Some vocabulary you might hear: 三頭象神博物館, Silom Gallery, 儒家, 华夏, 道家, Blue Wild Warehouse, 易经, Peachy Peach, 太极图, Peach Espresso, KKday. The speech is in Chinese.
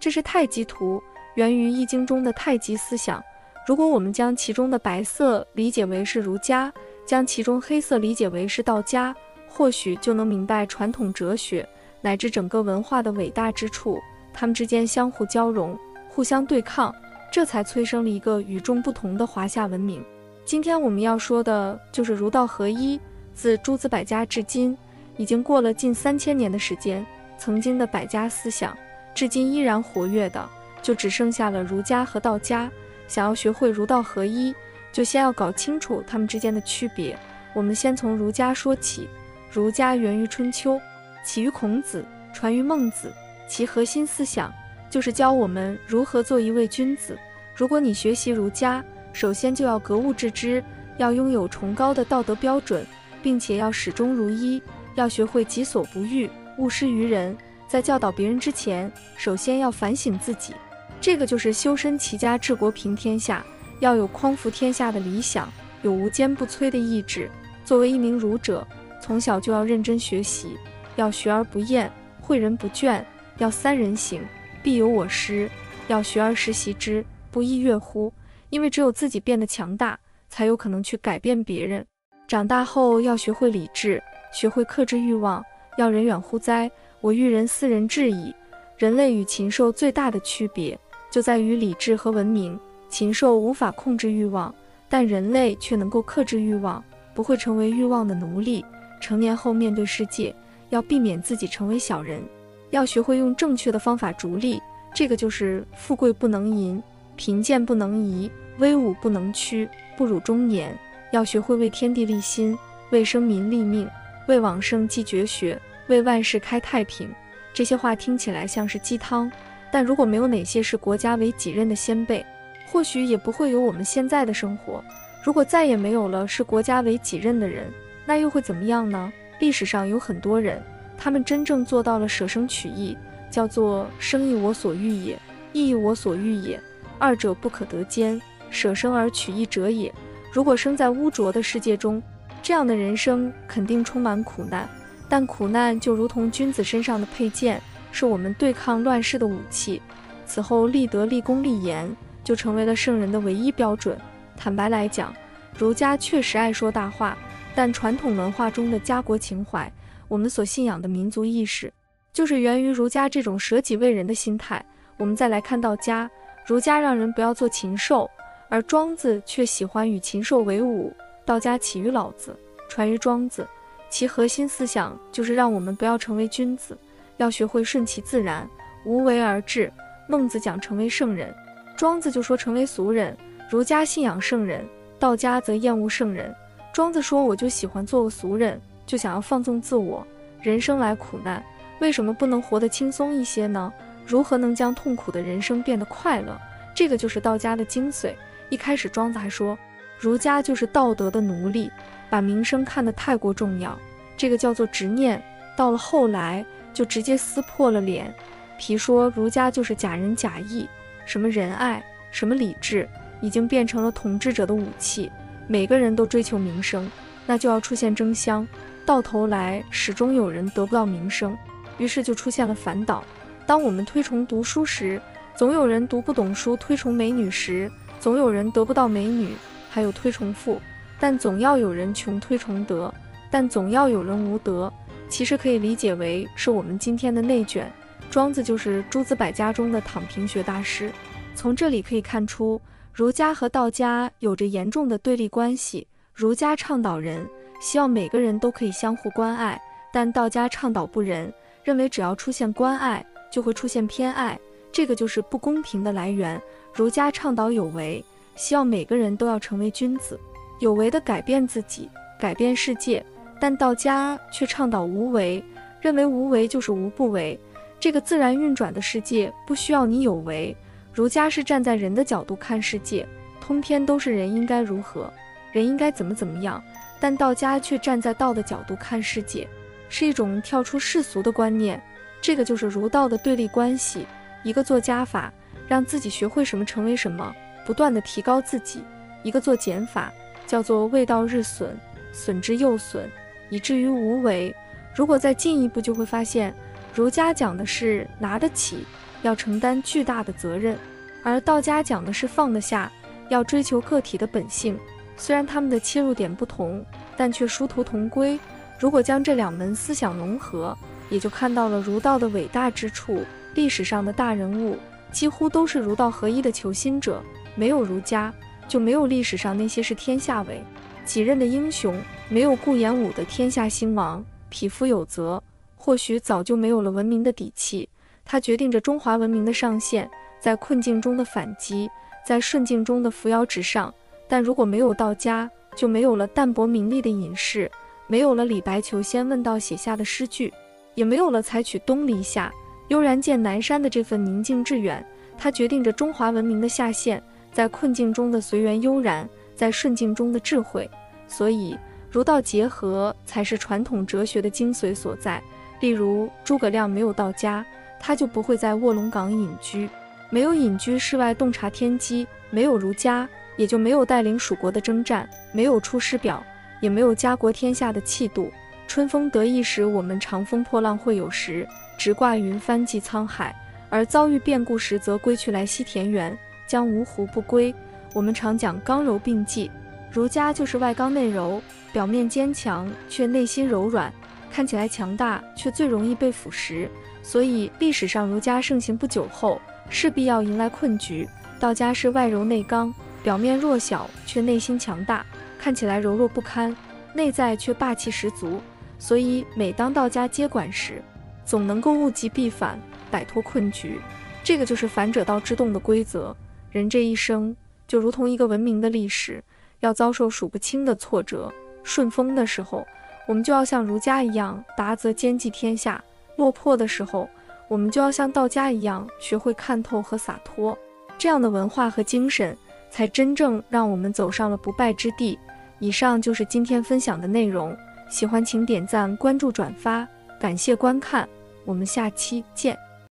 这是太极图，源于《易经》中的太极思想。如果我们将其中的白色理解为是儒家，将其中黑色理解为是道家，或许就能明白传统哲学乃至整个文化的伟大之处。它们之间相互交融，互相对抗，这才催生了一个与众不同的华夏文明。今天我们要说的就是儒道合一。自诸子百家至今，已经过了近3000年的时间，曾经的百家思想至今依然活跃的，就只剩下了儒家和道家。想要学会儒道合一，就先要搞清楚它们之间的区别。我们先从儒家说起。儒家源于春秋，起于孔子，传于孟子。其核心思想就是教我们如何做一位君子。如果你学习儒家，首先就要格物致知，要拥有崇高的道德标准，并且要始终如一，要学会己所不欲，勿施于人。在教导别人之前，首先要反省自己。这个就是修身齐家治国平天下，要有匡扶天下的理想，有无坚不摧的意志。作为一名儒者，从小就要认真学习，要学而不厌，诲人不倦。要三人行，必有我师，要学而时习之，不亦说乎？因为只有自己变得强大，才有可能去改变别人。长大后要学会理智，学会克制欲望，要人远乎哉，我欲人斯人至矣。人类与禽兽最大的区别就在于理智和文明。禽兽无法控制欲望，但人类却能够克制欲望，不会成为欲望的奴隶。成年后面对世界，要避免自己成为小人。要学会用正确的方法逐利，这个就是富贵不能淫，贫贱不能移，威武不能屈，不辱中年。要学会为天地立心，为生民立命，为往圣继绝学，为万世开太平。这些话听起来像是鸡汤，但如果没有哪些是国家为己任的先辈，或许也不会有我们现在的生活。如果再也没有了是国家为己任的人，那又会怎么样呢？历史上有很多人，他们真正做到了舍生取义，叫做生亦我所欲也，义亦我所欲也，二者不可得兼，舍生而取义者也。如果生在污浊的世界中，这样的人生肯定充满苦难，但苦难就如同君子身上的佩剑，是我们对抗乱世的武器。此后立德立功立言，就成为了圣人的唯一标准。坦白来讲，儒家确实爱说大话，但传统文化中的家国情怀，我们所信仰的民族意识，就是源于儒家这种舍己为人的心态。我们再来看道家，儒家让人不要做禽兽，而庄子却喜欢与禽兽为伍。道家起于老子，传于庄子，其核心思想就是让我们不要成为君子，要学会顺其自然，无为而治。孟子讲成为圣人，庄子就说成为俗人。儒家信仰圣人，道家则厌恶圣人。庄子说我就喜欢做个俗人，就想要放纵自我。人生来苦难，为什么不能活得轻松一些呢？如何能将痛苦的人生变得快乐？这个就是道家的精髓。一开始庄子还说，儒家就是道德的奴隶，把名声看得太过重要，这个叫做执念。到了后来就直接撕破了脸皮，说儒家就是假仁假义，什么仁爱，什么理智，已经变成了统治者的武器。每个人都追求名声，那就要出现争相，到头来始终有人得不到名声，于是就出现了反倒。当我们推崇读书时，总有人读不懂书；推崇美女时，总有人得不到美女；还有推崇富，但总要有人穷；推崇德，但总要有人无德。其实可以理解为是我们今天的内卷。庄子就是诸子百家中的躺平学大师。从这里可以看出，儒家和道家有着严重的对立关系。儒家倡导仁，希望每个人都可以相互关爱，但道家倡导不仁，认为只要出现关爱，就会出现偏爱，这个就是不公平的来源。儒家倡导有为，希望每个人都要成为君子，有为的改变自己，改变世界，但道家却倡导无为，认为无为就是无不为，这个自然运转的世界不需要你有为。儒家是站在人的角度看世界，通篇都是人应该如何，人应该怎么样，但道家却站在道的角度看世界，是一种跳出世俗的观念，这个就是儒道的对立关系。一个做加法，让自己学会什么成为什么，不断的提高自己；一个做减法，叫做未道日损，损之又损，以至于无为。如果再进一步，就会发现儒家讲的是拿得起，要承担巨大的责任，而道家讲的是放得下，要追求个体的本性。虽然他们的切入点不同，但却殊途同归。如果将这两门思想融合，也就看到了儒道的伟大之处。历史上的大人物几乎都是儒道合一的求心者，没有儒家，就没有历史上那些是天下为己任的英雄，没有顾炎武的天下兴亡。匹夫有责，或许早就没有了文明的底气，它决定着中华文明的上限，在困境中的反击，在顺境中的扶摇直上。但如果没有道家，就没有了淡泊名利的隐士，没有了李白求仙问道写下的诗句，也没有了采取东篱下悠然见南山的这份宁静致远。它决定着中华文明的下限，在困境中的随缘悠然，在顺境中的智慧。所以儒道结合才是传统哲学的精髓所在。例如诸葛亮没有道家，他就不会在卧龙岗隐居，没有隐居室外洞察天机，没有儒家，也就没有带领蜀国的征战，没有出师表，也没有家国天下的气度。春风得意时，我们长风破浪会有时，直挂云帆济沧海；而遭遇变故时，则归去来兮田园，将芜湖不归。我们常讲刚柔并济，儒家就是外刚内柔，表面坚强却内心柔软，看起来强大却最容易被腐蚀。所以历史上儒家盛行不久后，势必要迎来困局。道家是外柔内刚，表面弱小却内心强大，看起来柔弱不堪，内在却霸气十足。所以每当道家接管时，总能够物极必反，摆脱困局。这个就是反者道之动的规则。人这一生就如同一个文明的历史，要遭受数不清的挫折。顺风的时候，我们就要像儒家一样达则兼济天下；落魄的时候，我们就要像道家一样学会看透和洒脱。这样的文化和精神，才真正让我们走上了不败之地。以上就是今天分享的内容，喜欢请点赞、关注、转发，感谢观看，我们下期见。